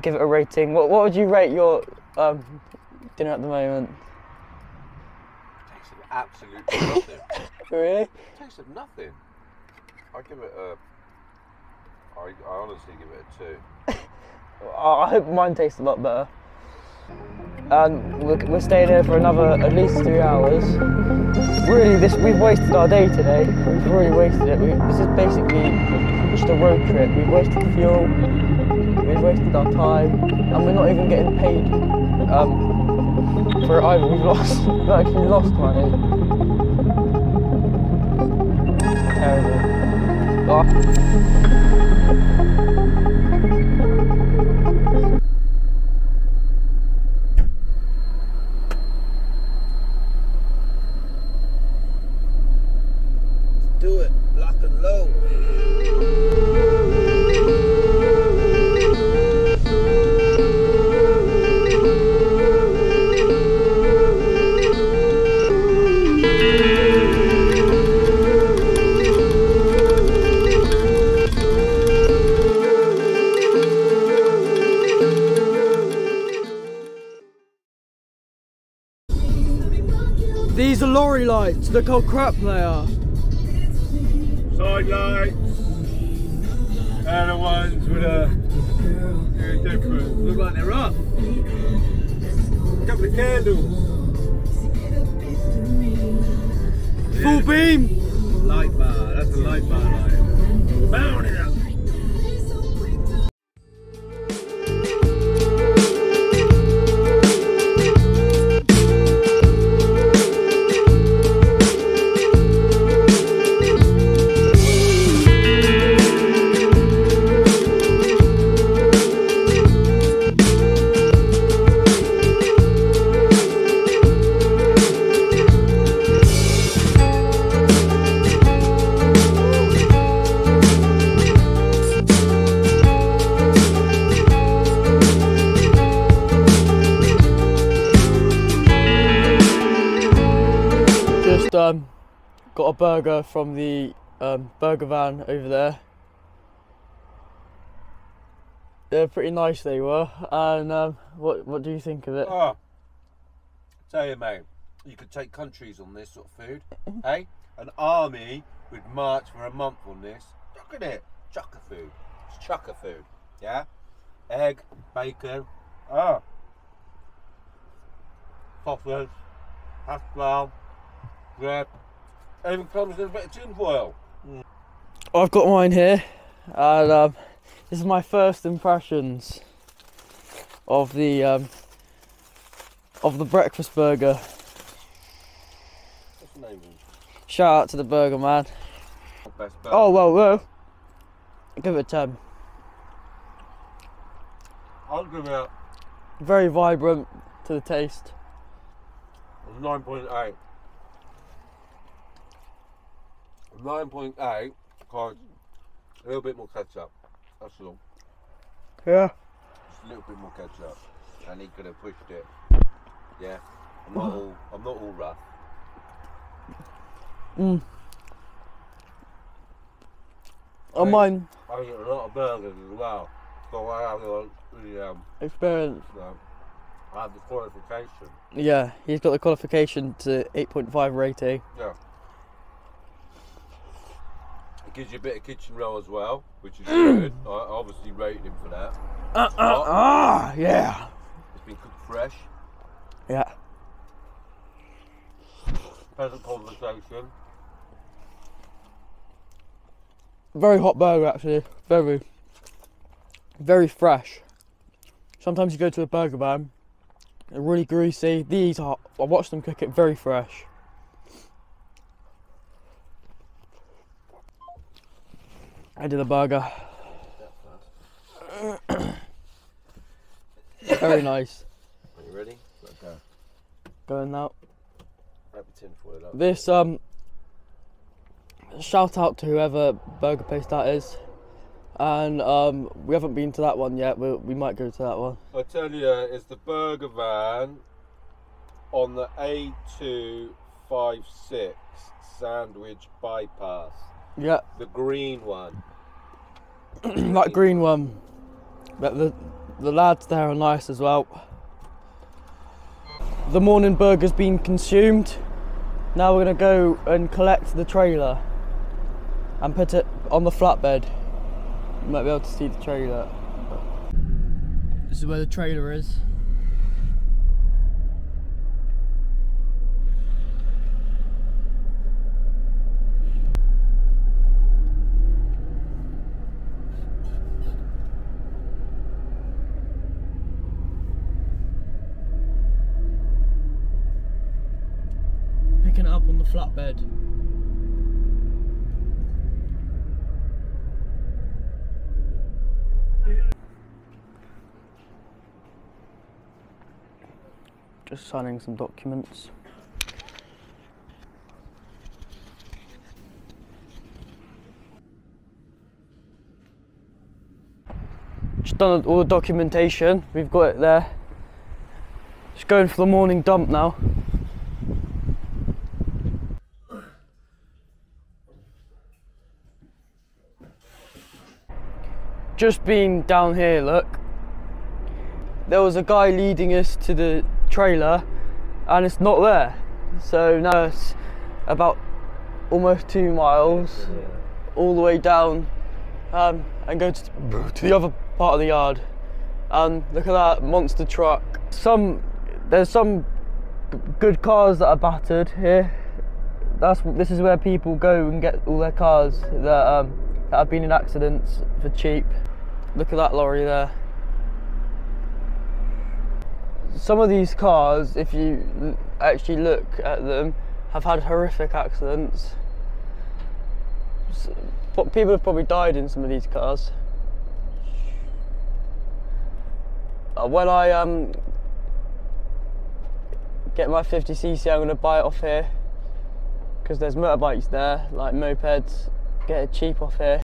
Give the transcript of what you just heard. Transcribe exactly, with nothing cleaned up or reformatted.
give it a rating. What what would you rate your um, dinner at the moment? It tastes of absolutely nothing. Really? It tastes of nothing. I give it a. I, I honestly give it a two. I hope mine tastes a lot better. Um, we're, we're staying here for another at least three hours. Really, this we've wasted our day today. We've really wasted it. We, this is basically just a road trip. We've wasted fuel. We've wasted our time, and we're not even getting paid um, for it either. We've lost. We've actually lost money. Terrible. Oh. These are lorry lights, look how crap they are. Side lights. They're the ones with a, they're different. Look like they're up. Look at the candles. Full beam. Light bar, that's a light bar light. Bound it up. Um, got a burger from the um, burger van over there. They're pretty nice, they were. And um, what what do you think of it? Oh, tell you, mate, you could take countries on this sort of food. Hey, an army would march for a month on this. Look at it, chucker food. It's chucker food. Yeah, egg, bacon, oh, sausage, hash brown. Yeah, it even comes with a bit of tin foil. Mm. I've got mine here, and um, this is my first impressions of the um, of the breakfast burger. What's the name of it? Shout out to the burger man. Best burger. Oh well, well, give it a ten. I'll give it. Very vibrant to the taste. Nine point eight. nine point eight because a little bit more ketchup, that's all. Yeah. Just a little bit more ketchup and he could have pushed it. Yeah. I'm not all, I'm not all rough. Mm. Oh, mine. I get a lot of burgers as well. So I have the, the um, experience. Um, I have the qualification. Yeah, he's got the qualification to eight point five rating. Yeah. Gives you a bit of kitchen roll as well, which is good. I obviously rated him for that. Ah, uh, uh, ah, yeah. It's been cooked fresh. Yeah. Pleasant conversation. Very hot burger, actually. Very, very fresh. Sometimes you go to a burger van, they're really greasy. These are, I watched them cook it very fresh. I did a burger. Very nice. Are you ready? Okay. Going now. This um shout out to whoever burger place that is. And um we haven't been to that one yet, we we might go to that one. I tell you, it's the burger van on the A two five six Sandwich bypass. Yeah. The green one. That green one. That the The lads there are nice as well. The morning burger's been consumed. Now we're gonna go and collect the trailer and put it on the flatbed. You might be able to see the trailer. This is where the trailer is. Picking it up on the flatbed. Just signing some documents. Just done all the documentation, we've got it there. Just going for the morning dump now. Just been down here, look. There was a guy leading us to the trailer and it's not there, so now it's about almost two miles yeah. all the way down um, and go to, to the other part of the yard. And look at that monster truck. Some there's some good cars that are battered here. That's this is where people go and get all their cars that, um, that have been in accidents for cheap. Look at that lorry there. Some of these cars, if you actually look at them, have had horrific accidents. People have probably died in some of these cars. When I um, get my fifty c c, I'm going to buy it off here, because there's motorbikes there, like mopeds. Get it cheap off here.